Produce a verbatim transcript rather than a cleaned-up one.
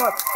Patrz!